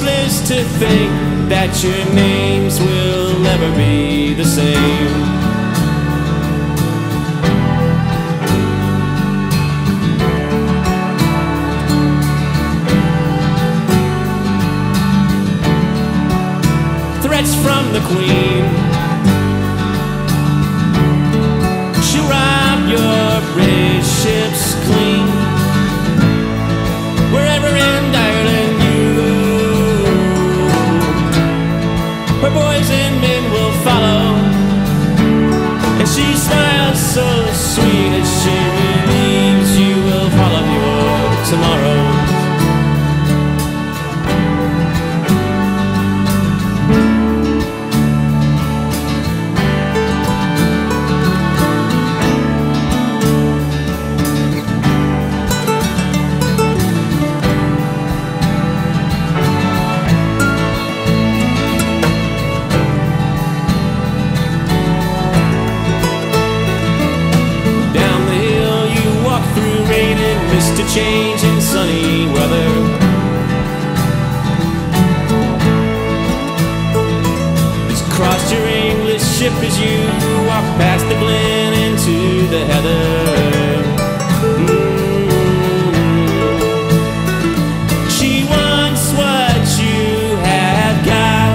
useless to think that your names will never be the same. Threats from the Queen, she'll rob your rich ships clean. Wherever in Ireland you go, her boys and men will follow. And she smiles so sweet as she believes you will follow your tomorrow. Change in sunny weather, it's crossed your English ship as you walk past the glen into the heather. She wants what you have got,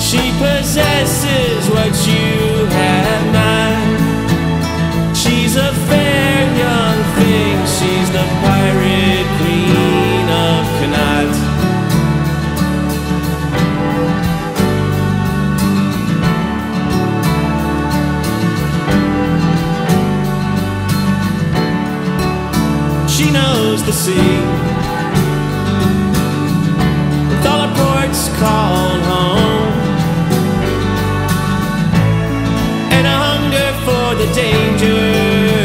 she possesses what you have not. She's a fair young thing, she's the pirate queen of Connaught. She knows the sea, with all her ports called home, and a hunger for the danger.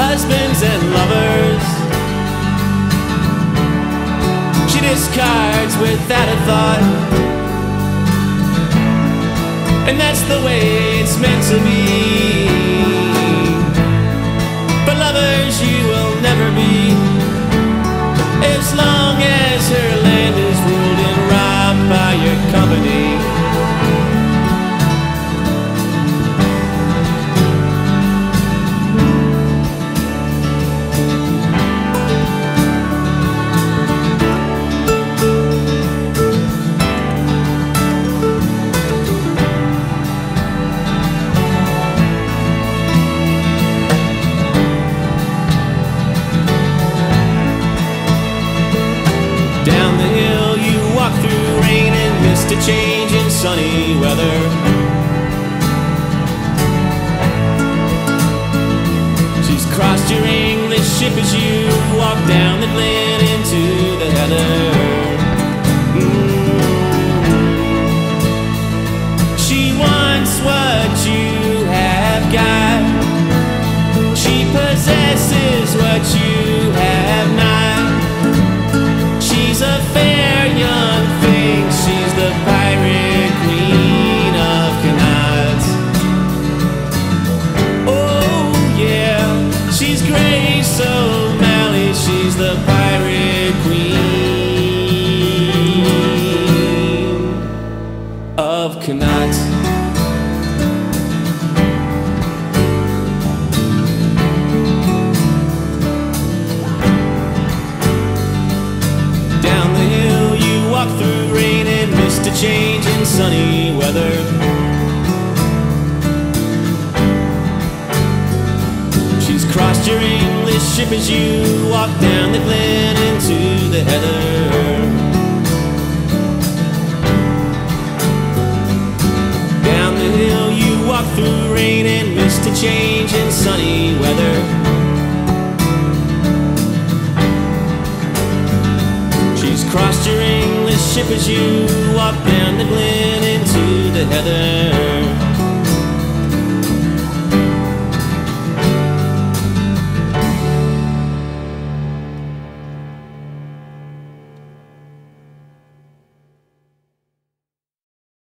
Husbands and lovers, she discards without a thought, and that's the way it's meant to be. But lovers you will never be, as long as her land is ruled and robbed by your company. Down the hill you walk through rain and mist, a change in sunny weather. She's crossed your English ship as you walk down the glen into the heather. She wants what you have got, she possesses what you have not. She's a fair young thing, she's the pirate queen of Connaught. Oh yeah, she's Grace O'Malley, she's the pirate queen of Connaught. Through rain and mist, a change in sunny weather. ship as you walk down the glen into the heather. Down the hill you walk through rain and mist to change in sunny weather. She's crossed your English ship as you walk